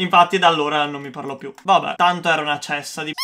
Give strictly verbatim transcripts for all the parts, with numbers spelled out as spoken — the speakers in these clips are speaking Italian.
Infatti da allora non mi parlò più. Vabbè, tanto era una cessa di...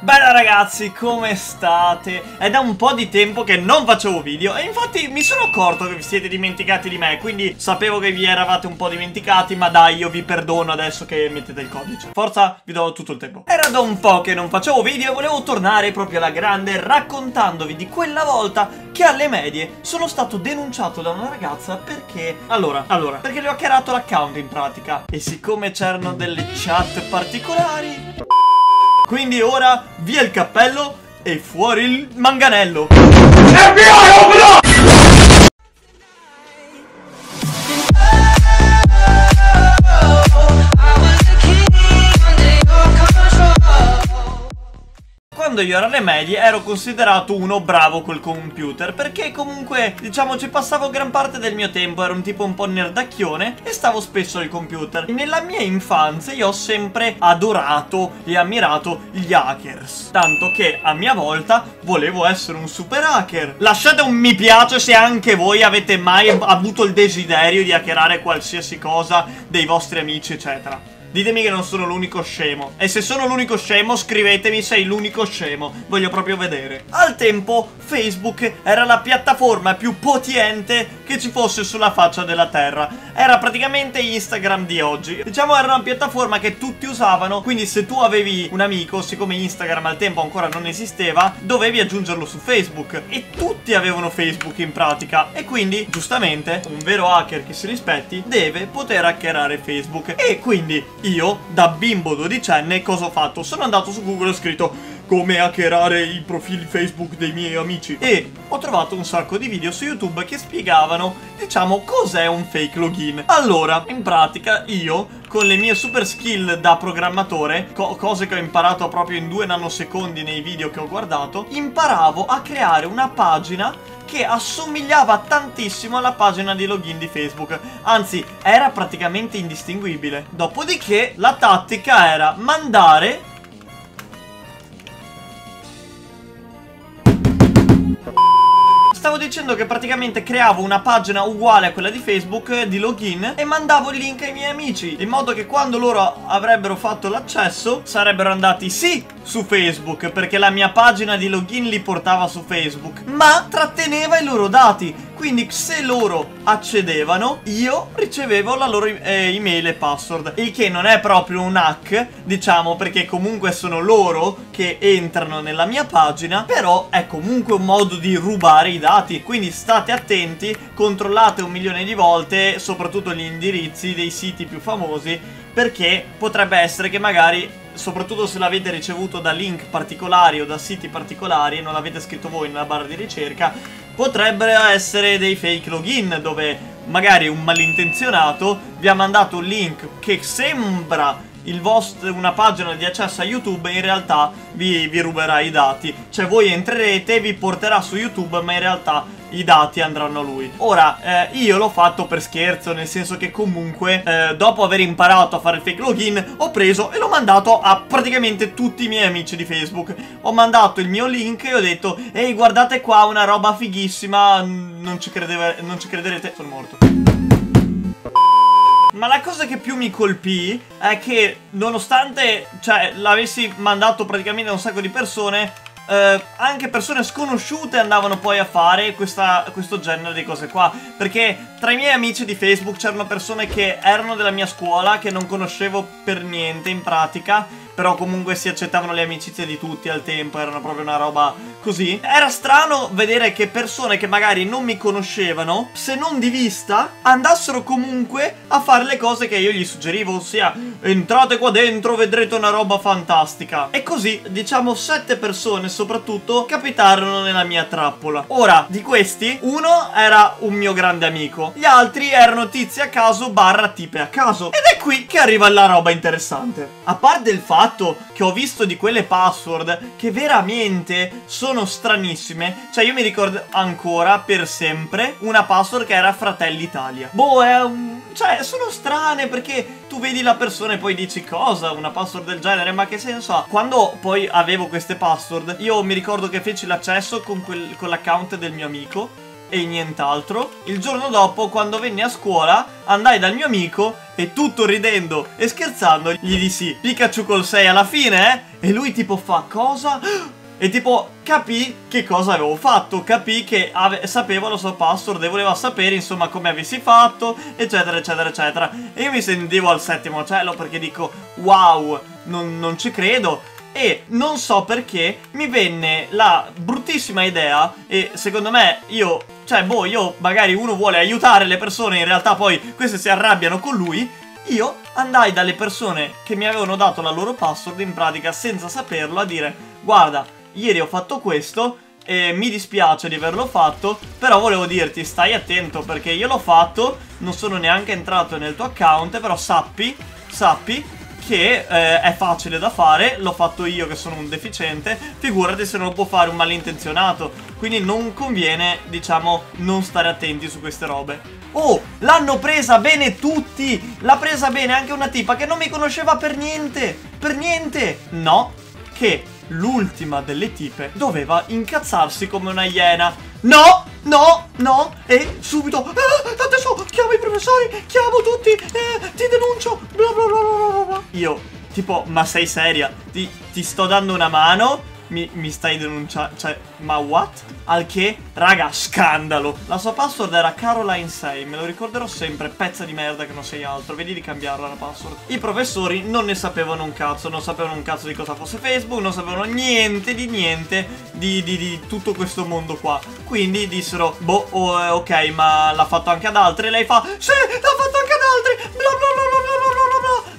Bella ragazzi, come state? È da un po' di tempo che non facevo video e infatti mi sono accorto che vi siete dimenticati di me, quindi sapevo che vi eravate un po' dimenticati, ma dai, io vi perdono adesso che mettete il codice. Forza, vi do tutto il tempo. Era da un po' che non facevo video e volevo tornare proprio alla grande raccontandovi di quella volta che alle medie sono stato denunciato da una ragazza perché... Allora, allora, perché le ho hackerato l'account in pratica. E siccome c'erano delle chat particolari... Quindi ora via il cappello e fuori il manganello. Quando io ero alle medie ero considerato uno bravo col computer, perché comunque, diciamo, ci passavo gran parte del mio tempo, ero un tipo un po' nerdacchione e stavo spesso al computer. Nella mia infanzia io ho sempre adorato e ammirato gli hackers, tanto che a mia volta volevo essere un super hacker. Lasciate un mi piace se anche voi avete mai avuto il desiderio di hackerare qualsiasi cosa dei vostri amici eccetera. Ditemi che non sono l'unico scemo. E se sono l'unico scemo, scrivetemi sei l'unico scemo. Voglio proprio vedere. Al tempo, Facebook era la piattaforma più potente che ci fosse sulla faccia della terra. Era praticamente Instagram di oggi. Diciamo era una piattaforma che tutti usavano, quindi se tu avevi un amico, siccome Instagram al tempo ancora non esisteva, dovevi aggiungerlo su Facebook. E tutti avevano Facebook in pratica. E quindi, giustamente, un vero hacker che si rispetti deve poter hackerare Facebook. E quindi... Io, da bimbo dodicenne, cosa ho fatto? Sono andato su Google e ho scritto come hackerare i profili Facebook dei miei amici e ho trovato un sacco di video su YouTube che spiegavano, diciamo, cos'è un fake login. Allora, in pratica io, con le mie super skill da programmatore, co cose che ho imparato proprio in due nanosecondi nei video che ho guardato, imparavo a creare una pagina che assomigliava tantissimo alla pagina di login di Facebook. Anzi, era praticamente indistinguibile. Dopodiché la tattica era mandare... Stavo dicendo che praticamente creavo una pagina uguale a quella di Facebook, di login, e mandavo il link ai miei amici, in modo che quando loro avrebbero fatto l'accesso sarebbero andati sì su Facebook, perché la mia pagina di login li portava su Facebook, ma tratteneva i loro dati. Quindi se loro accedevano, io ricevevo la loro eh, email e password. Il che non è proprio un hack, diciamo, perché comunque sono loro che entrano nella mia pagina, però è comunque un modo di rubare i dati. Quindi state attenti, controllate un milione di volte, soprattutto gli indirizzi dei siti più famosi, perché potrebbe essere che magari... soprattutto se l'avete ricevuto da link particolari o da siti particolari e non l'avete scritto voi nella barra di ricerca, potrebbero essere dei fake login dove magari un malintenzionato vi ha mandato un link che sembra il vostro, una pagina di accesso a YouTube, in realtà vi, vi ruberà i dati. Cioè voi entrerete e vi porterà su YouTube, ma in realtà i dati andranno a lui. Ora, eh, io l'ho fatto per scherzo, nel senso che comunque eh, dopo aver imparato a fare il fake login, ho preso e l'ho mandato a praticamente tutti i miei amici di Facebook. Ho mandato il mio link e ho detto: ehi, guardate qua, una roba fighissima. Non ci credeva, non ci crederete. Sono morto. Ma la cosa che più mi colpì è che nonostante, cioè, l'avessi mandato praticamente a un sacco di persone, eh, anche persone sconosciute andavano poi a fare questa, questo genere di cose qua. Perché tra i miei amici di Facebook c'erano persone che erano della mia scuola, che non conoscevo per niente in pratica, però comunque si accettavano le amicizie di tutti al tempo, erano proprio una roba così. Era strano vedere che persone che magari non mi conoscevano, se non di vista, andassero comunque a fare le cose che io gli suggerivo, ossia entrate qua dentro, vedrete una roba fantastica. E così, diciamo, sette persone soprattutto capitarono nella mia trappola. Ora, di questi, uno era un mio grande amico, gli altri erano tizi a caso barra tipe a caso. Ed è qui che arriva la roba interessante. A parte il fatto che ho visto di quelle password che veramente sono stranissime, cioè io mi ricordo ancora per sempre una password che era Fratelli Italia. Boh, è un... cioè sono strane, perché tu vedi la persona e poi dici cosa, una password del genere, ma che senso ha? Quando poi avevo queste password, io mi ricordo che feci l'accesso con, con l'account del mio amico e nient'altro. Il giorno dopo, quando venni a scuola, andai dal mio amico e tutto ridendo e scherzando gli dissi Pikachu col sei alla fine, eh? E lui tipo fa cosa? E tipo capì che cosa avevo fatto, capì che sapevo la sua password e voleva sapere insomma come avessi fatto, eccetera eccetera eccetera. E io mi sentivo al settimo cielo perché dico wow, non, non ci credo. E non so perché mi venne la bruttissima idea, e secondo me io, cioè boh, io magari uno vuole aiutare le persone, in realtà poi queste si arrabbiano con lui. Io andai dalle persone che mi avevano dato la loro password in pratica senza saperlo a dire guarda, ieri ho fatto questo e mi dispiace di averlo fatto, però volevo dirti stai attento perché io l'ho fatto, non sono neanche entrato nel tuo account, però sappi, sappi che eh, è facile da fare, l'ho fatto io che sono un deficiente, figurati se non lo può fare un malintenzionato, quindi non conviene, diciamo, non stare attenti su queste robe. Oh, l'hanno presa bene tutti, l'ha presa bene anche una tipa che non mi conosceva per niente, per niente, no, che l'ultima delle tipe doveva incazzarsi come una iena, no, no, no, e subito, ah, adesso chiamo i professori, chiamo tutti, eh, ti denuncio, bla bla bla bla bla. Io, tipo, ma sei seria? Ti, ti sto dando una mano, mi, mi stai denunciando, cioè, ma what? Al che, raga, scandalo. La sua password era Caroline sei, me lo ricorderò sempre, pezza di merda che non sei altro, vedi di cambiarla la password. I professori non ne sapevano un cazzo, non sapevano un cazzo di cosa fosse Facebook, non sapevano niente di niente di, di, di tutto questo mondo qua. Quindi dissero, boh, oh, eh, ok, ma l'ha fatto anche ad altri, e lei fa, sì, l'ha fatto anche ad altri, bla bla bla bla.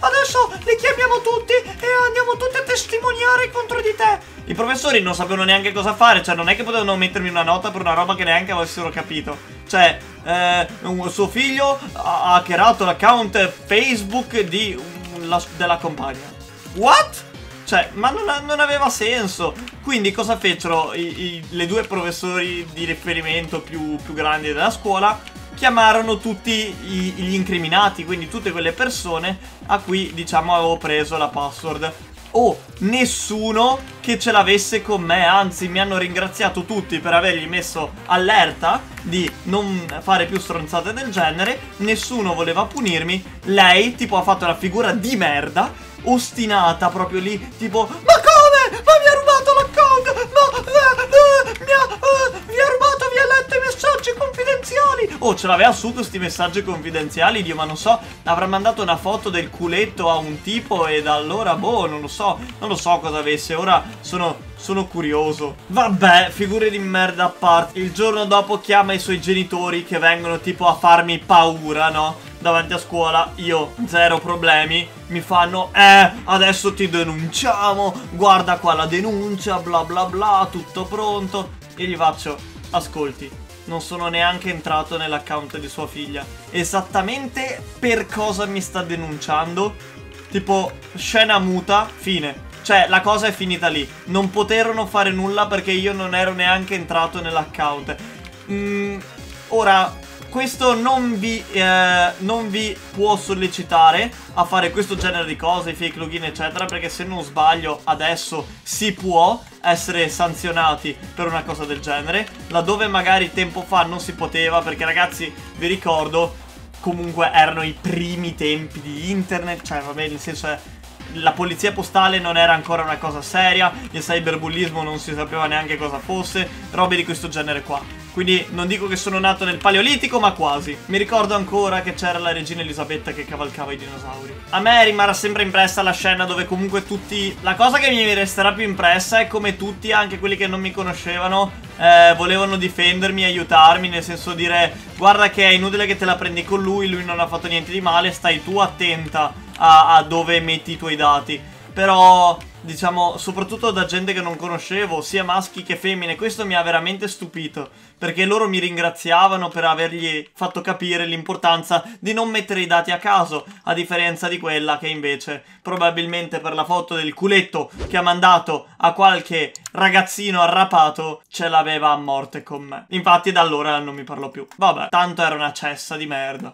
Adesso li chiamiamo tutti e andiamo tutti a testimoniare contro di te. I professori non sapevano neanche cosa fare, cioè non è che potevano mettermi una nota per una roba che neanche avessero capito. Cioè, eh, suo figlio ha hackerato l'account Facebook di, la, della compagna. What? Cioè, ma non, non aveva senso. Quindi cosa fecero i, i, le due professori di riferimento più, più grandi della scuola? Chiamarono tutti gli incriminati, quindi tutte quelle persone a cui, diciamo, avevo preso la password. Oh, nessuno che ce l'avesse con me, anzi mi hanno ringraziato tutti per avergli messo allerta di non fare più stronzate del genere. Nessuno voleva punirmi. Lei, tipo, ha fatto una figura di merda, ostinata proprio lì, tipo, ma come? Ma mi ha rubato l'account! Ma eh, eh, mi ha, eh, mi ha rubato, mi ha letto i messaggi confidenziali! Oh, ce l'aveva su questi messaggi confidenziali, Dio, ma non so, avrà mandato una foto del culetto a un tipo e da allora, boh, non lo so, non lo so cosa avesse, ora sono... sono curioso. Vabbè, figure di merda a parte. Il giorno dopo chiama i suoi genitori che vengono tipo a farmi paura, no? Davanti a scuola. Io, zero problemi. Mi fanno, eh, adesso ti denunciamo. Guarda qua la denuncia, bla bla bla, tutto pronto. E gli faccio, ascolti, non sono neanche entrato nell'account di sua figlia. Esattamente per cosa mi sta denunciando? Tipo, scena muta, fine. Cioè, la cosa è finita lì. Non poterono fare nulla perché io non ero neanche entrato nell'account. Mm, ora, questo non vi, eh, non vi può sollecitare a fare questo genere di cose, fake login, eccetera, perché se non sbaglio adesso si può essere sanzionati per una cosa del genere, laddove magari tempo fa non si poteva, perché ragazzi, vi ricordo, comunque erano i primi tempi di internet, cioè, va bene, nel senso è... la polizia postale non era ancora una cosa seria, il cyberbullismo non si sapeva neanche cosa fosse, robe di questo genere qua. Quindi non dico che sono nato nel paleolitico, ma quasi. Mi ricordo ancora che c'era la regina Elisabetta che cavalcava i dinosauri. A me rimarrà sempre impressa la scena dove comunque tutti... la cosa che mi resterà più impressa è come tutti, anche quelli che non mi conoscevano, eh, volevano difendermi, aiutarmi, nel senso dire guarda che è inutile che te la prendi con lui, lui non ha fatto niente di male, stai tu attenta A, a dove metti i tuoi dati. Però diciamo soprattutto da gente che non conoscevo, sia maschi che femmine, questo mi ha veramente stupito, perché loro mi ringraziavano per avergli fatto capire l'importanza di non mettere i dati a caso, a differenza di quella che invece probabilmente per la foto del culetto che ha mandato a qualche ragazzino arrapato ce l'aveva a morte con me. Infatti da allora non mi parlò più. Vabbè, tanto era una cessa di merda.